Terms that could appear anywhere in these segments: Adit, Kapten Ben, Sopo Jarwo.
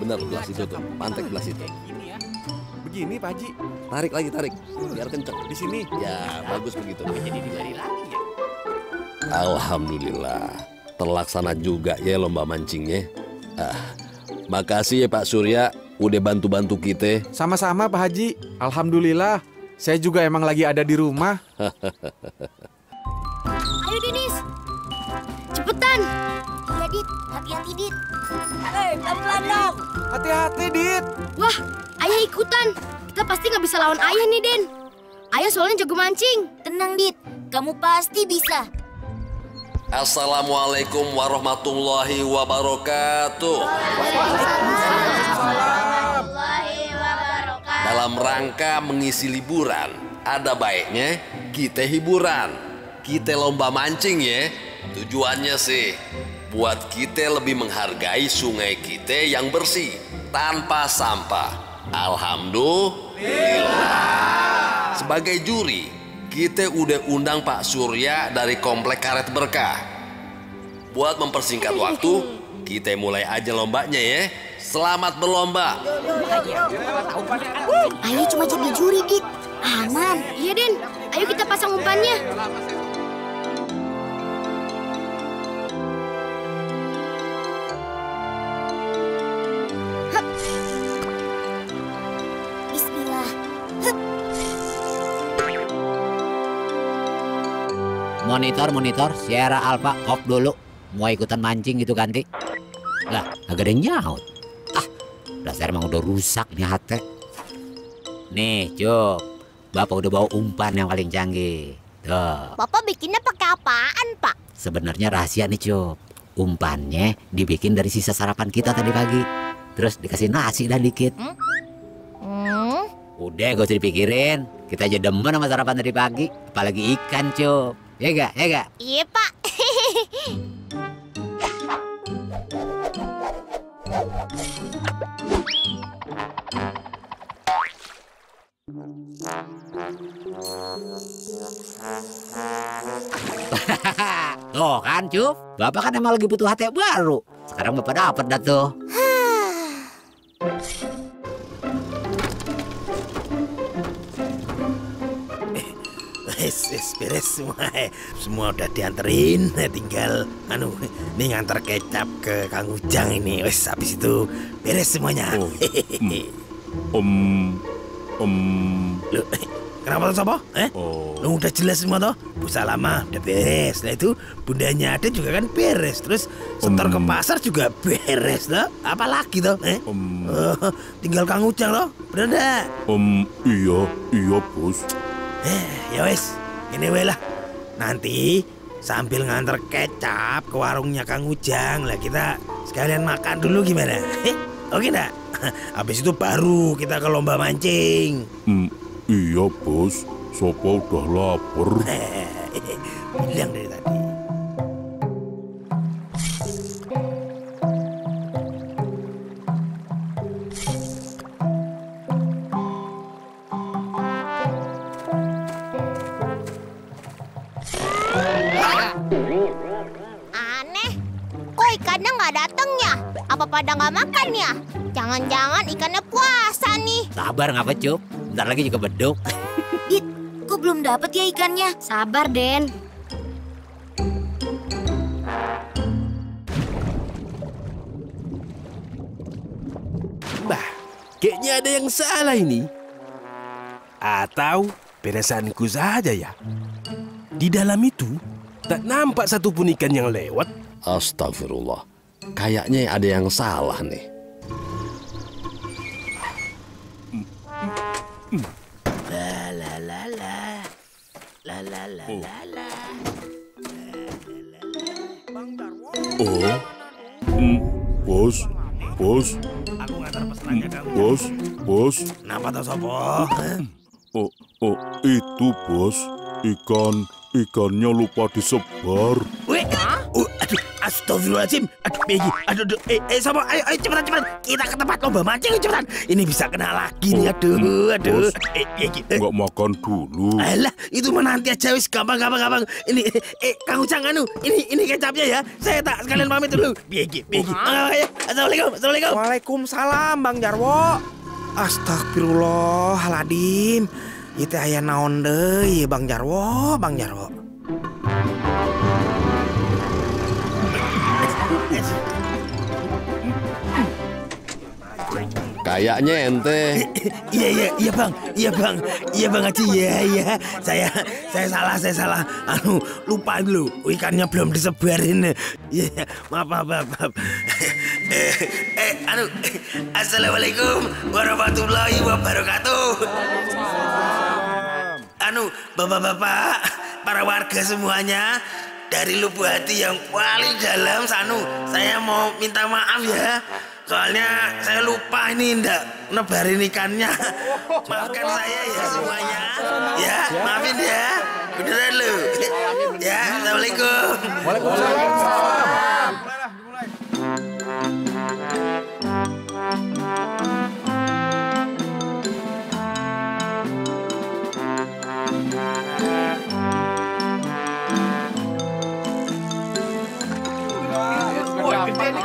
Bener, belas itu tuh. Pantek belas itu. Begini, Pak Haji. Tarik lagi, tarik. Biar kenceng. Di sini? Ya, bagus begitu. Jadi dilari lagi ya. Alhamdulillah. Terlaksana juga ya lomba mancingnya. Ah, makasih ya Pak Surya. Udah bantu-bantu kita. Sama-sama Pak Haji. Alhamdulillah. Saya juga emang lagi ada di rumah. Ayo Dinis. Cepetan. Iya Dit. Hati-hati Dit. Hei, pelan-pelan dong. Hati-hati Dit. Wah, Ayah ikutan. Kita pasti nggak bisa lawan Ayah nih Den. Ayah soalnya jago mancing. Tenang Dit. Kamu pasti bisa. Assalamualaikum warahmatullahi wabarakatuh. Dalam rangka mengisi liburan, ada baiknya kita hiburan. Kita lomba mancing ya. Tujuannya sih buat kita lebih menghargai sungai kita yang bersih, tanpa sampah. Alhamdulillah. Sebagai juri, kita udah undang Pak Surya dari Komplek Karet Berkah. Buat mempersingkat waktu, kita mulai aja lombanya ya. Selamat berlomba. Ayo cuma jadi juri, Dit. Aman. Iya, Den. Ayo kita pasang umpannya. Monitor, Sierra Alpha off dulu. Mau ikutan mancing gitu ganti. Lah, agak ada nyaut. Ah, dasar emang udah rusak nih hati. Nih, Cuk. Bapak udah bawa umpan yang paling canggih. Tuh. Bapak bikinnya pakai apaan, Pak? Sebenarnya rahasia nih, Cuk. Umpannya dibikin dari sisa sarapan kita tadi pagi. Terus dikasih nasi dah dikit. Udah, gak usah dipikirin. Kita aja demen sama sarapan tadi pagi. Apalagi ikan, Cuk. Ya gak? Ya gak? Iya Pak. Tuh kan Cuk, Bapak kan emang lagi butuh hati baru. Sekarang Bapak dapet dah tuh. Beres semua udah dianterin, tinggal ini ngantar kecap ke Kang Ujang ini. Wes habis itu beres semuanya. Lu kenapa tuh Sobo? Lu udah jelas semua toh? Busa lama udah beres. Nah itu bundanya ada juga kan beres. Terus setor ke pasar juga beres toh. Apalagi toh? Tinggal Kang Ujang toh. Bener dah. Iya bos. Ya wes, ini we lah. Nanti sambil nganter kecap ke warungnya Kang Ujang lah, kita sekalian makan dulu gimana? Oke ndak? Habis itu baru kita ke lomba mancing. Iya bos, Sopo udah lapar. Bilang dari tadi. Pada nggak makan ya? Jangan-jangan ikannya puasa nih. Sabar ngapa Cuk? Bentar lagi juga beduk. Dit, kok belum dapet ya ikannya? Sabar Den. Bah, kayaknya ada yang salah ini. Atau peresaanku saja ya? Di dalam itu tak nampak satupun ikan yang lewat. Astagfirullah. Kayaknya ada yang salah nih. Bos. Kenapa tuh Sopo? Itu bos, ikannya lupa disebar. Aduh. Astagfirullahaladzim. Aduh, Megi. Aduh. Sama. Ayo, cepetan. Kita ke tempat lomba mancing, cepetan. Ini bisa kena lagi nih. Aduh. Nggak makan dulu. Alah, itu menanti aja wis. Gampang. Ini, Kang Ucang, anu. Ini kecapnya ya. Saya tak sekalian pamit dulu. Megi. Assalamualaikum. Waalaikumsalam, Bang Jarwo. Astagfirullahaladzim. Itu ayah naon deui, Bang Jarwo. Kayaknya ente. Iya bang Haji, iya. Saya salah. Lupa dulu, ikannya belum disebarin. Iya, maaf. Assalamualaikum warahmatullahi wabarakatuh. Bapak-bapak, para warga semuanya, dari lubuk hati yang paling dalam saya mau minta maaf ya. Soalnya saya lupa ini ndak nebarin ikannya. Maafkan saya ya semuanya. Ya, maafin ya. Beneran lu. Ya, assalamualaikum. Waalaikumsalam.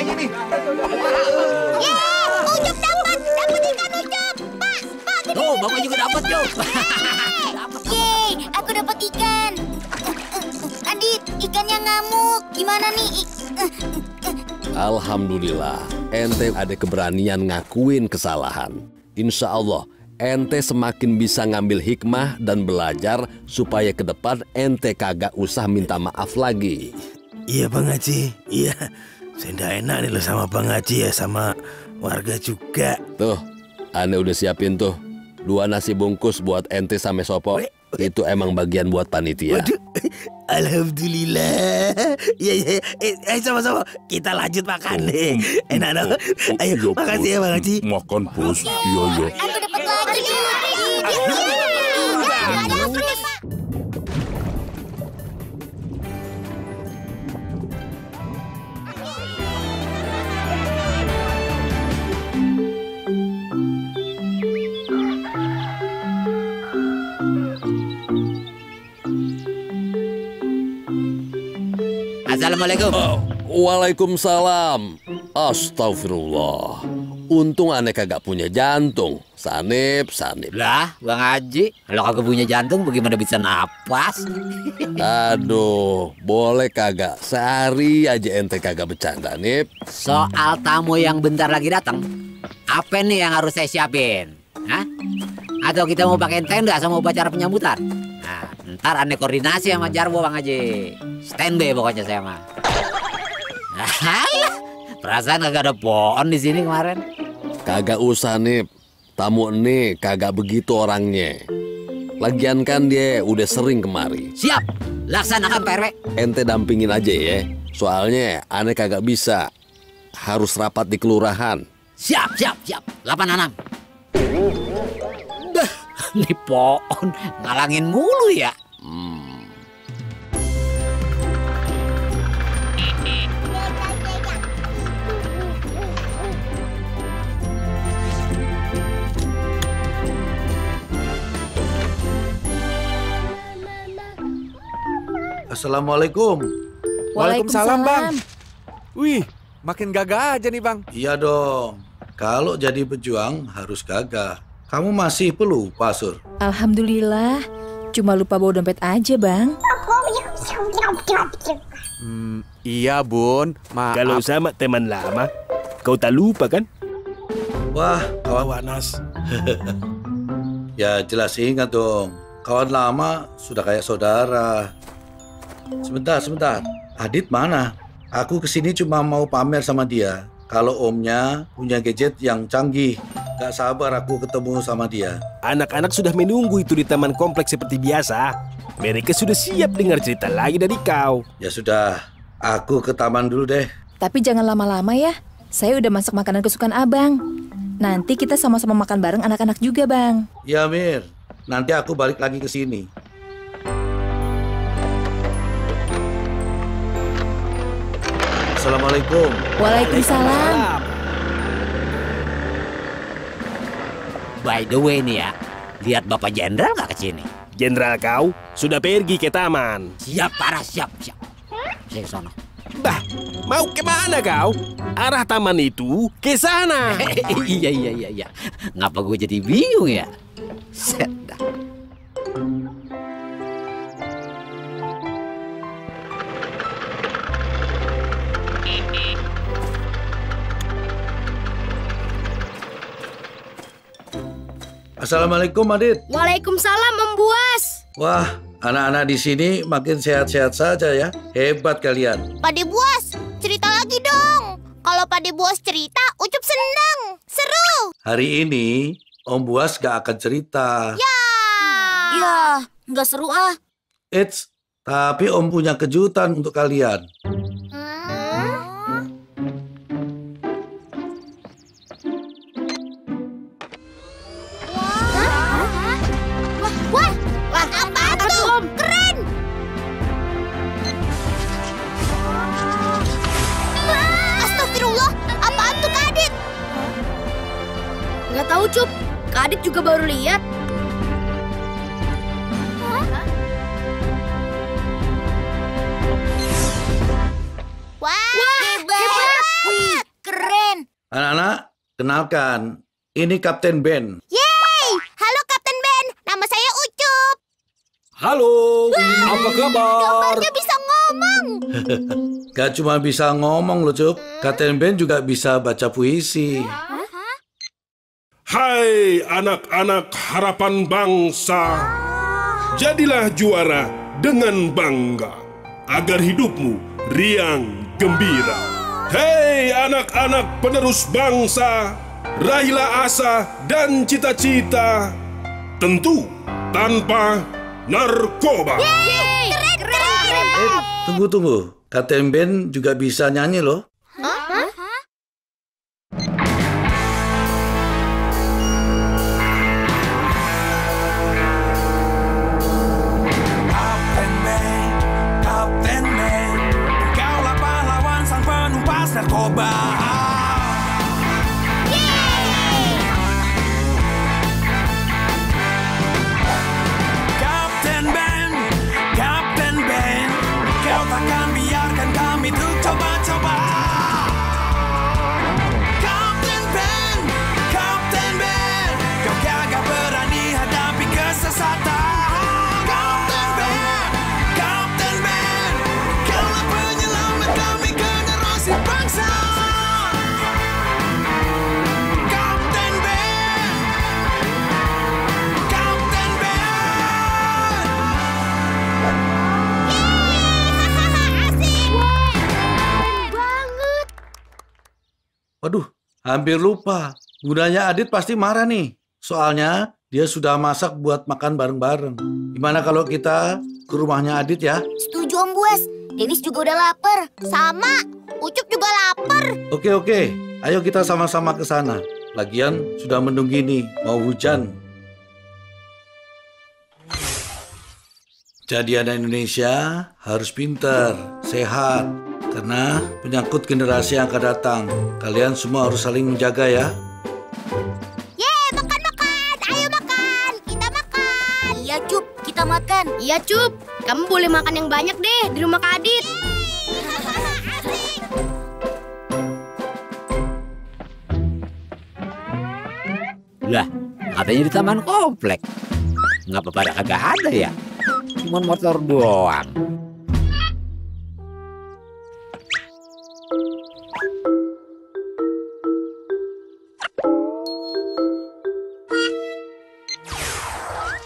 Ini. Yeay, Ucup dapat ikan Ucup. Pak. Oh, Bapak juga dapat, Ucup. Yeay, aku dapat ikan. Adit, ikannya ngamuk. Gimana nih? Alhamdulillah, ente ada keberanian ngakuin kesalahan. Insya Allah, ente semakin bisa ngambil hikmah dan belajar supaya ke depan ente kagak usah minta maaf lagi. Iya, Bang Haji. Iya. Saya nggak enak nih lo sama Bang Haji ya, sama warga juga. Tuh, ane udah siapin tuh 2 nasi bungkus buat ente sama Sopo. Itu emang bagian buat panitia. Waduh, alhamdulillah. Iya. Sama-sama. Kita lanjut makan nih. Enak dong. Ayo, ya, makasih ya Bang Haji. Makan bos. Iya. Aku dapat lagi. Assalamualaikum. Waalaikumsalam. Astagfirullah. Untung ane kagak punya jantung. Sanip. Lah, Bang Haji, kalau kagak punya jantung bagaimana bisa napas? Aduh, boleh kagak sehari aja ente kagak bercanda, Nip? Soal tamu yang bentar lagi datang, apa nih yang harus saya siapin? Hah? Atau kita mau pakai tenda sama upacara penyambutan? Nah, ntar ane koordinasi sama Jarwo, Bang Haji. Standby pokoknya saya mah. Perasaan kagak ada pohon di sini kemarin. Kagak usah, Nip. Tamu ini kagak begitu orangnya. Lagian kan dia udah sering kemari. Siap, laksanakan Pak RW. Ente dampingin aja ya. Soalnya ane kagak bisa. Harus rapat di kelurahan. Siap. 86. Dah, ini pohon ngalangin mulu ya. Assalamualaikum. Waalaikumsalam, Bang. Wih, makin gagah aja nih, Bang. Iya dong. Kalau jadi pejuang harus gagah. Kamu masih pelupa, Sur. Alhamdulillah. Cuma lupa bawa dompet aja, Bang. Iya, Bun. Maaf. Kalau sama teman lama, kau tak lupa kan? Wah, kawan Wanas. Ya, jelas ingat dong. Kawan lama sudah kayak saudara. Sebentar. Adit mana? Aku kesini cuma mau pamer sama dia. Kalau omnya punya gadget yang canggih. Gak sabar aku ketemu sama dia. Anak-anak sudah menunggu itu di taman kompleks seperti biasa. Mereka sudah siap dengar cerita lagi dari kau. Ya sudah, aku ke taman dulu deh. Tapi jangan lama-lama ya. Saya udah masak makanan kesukaan abang. Nanti kita sama-sama makan bareng anak-anak juga, Bang. Ya, Mir. Nanti aku balik lagi ke sini. Assalamualaikum. Waalaikumsalam. By the way nih ya, lihat Bapak Jenderal nggak kesini? Jenderal kau sudah pergi ke taman. Siap, parah, siap. Saya kesana. Bah, mau kemana kau? Arah taman itu ke sana. Iya. Ngapa gue jadi bingung ya? Sedah. Assalamualaikum, Adit. Waalaikumsalam, Om Buas. Wah, anak-anak di sini makin sehat-sehat saja ya. Hebat kalian. Pakde Buas, cerita lagi dong. Kalau Pakde Buas cerita, Ucup seneng. Seru. Hari ini, Om Buas gak akan cerita. Ya, gak seru ah. Eits, tapi Om punya kejutan untuk kalian. Tahu Cup, Kak Adit juga baru lihat. Wah, hebat, keren. Anak-anak, kenalkan, ini Kapten Ben. Yeay, halo Kapten Ben, nama saya Ucup. Halo, wah, apa kabar? Gambarnya bisa ngomong. Gak cuma bisa ngomong loh Cup, Kapten Ben juga bisa baca puisi. Hai anak-anak harapan bangsa, jadilah juara dengan bangga, agar hidupmu riang gembira. Hei anak-anak penerus bangsa, raihlah asa dan cita-cita, tentu tanpa narkoba. Yeay, keren. Tunggu. Kapten Ben juga bisa nyanyi loh. Narkoba. Yeay! Kapten Ben, kau takkan biarkan kami tuh coba-coba. Kapten Ben, kau gagah berani hadapi kesesatan. Waduh, hampir lupa. Bundanya Adit pasti marah nih. Soalnya dia sudah masak buat makan bareng-bareng. Gimana kalau kita ke rumahnya Adit ya? Setuju Om Buas. Denis juga udah lapar. Sama, Ucup juga lapar. Oke. Ayo kita sama-sama ke sana. Lagian sudah mendung gini, mau hujan. Jadi anak Indonesia harus pintar, sehat. Karena menyangkut generasi yang akan datang. Kalian semua harus saling menjaga ya. Yeay, makan. Ayo makan. Kita makan. Iya, Cup. Kita makan. Iya, Cup. Kamu boleh makan yang banyak deh di rumah Kak Adit. Lah, katanya di taman komplek. Ngapa pada kagak ada ya? Cuman motor doang.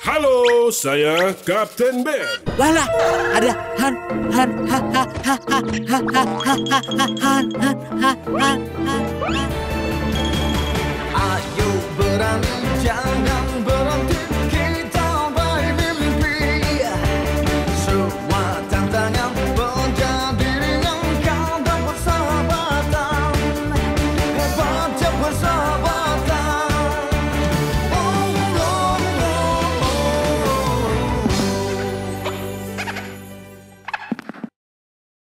Halo, saya Kapten Ben. Lala, ada Han. Ayo berani jalan.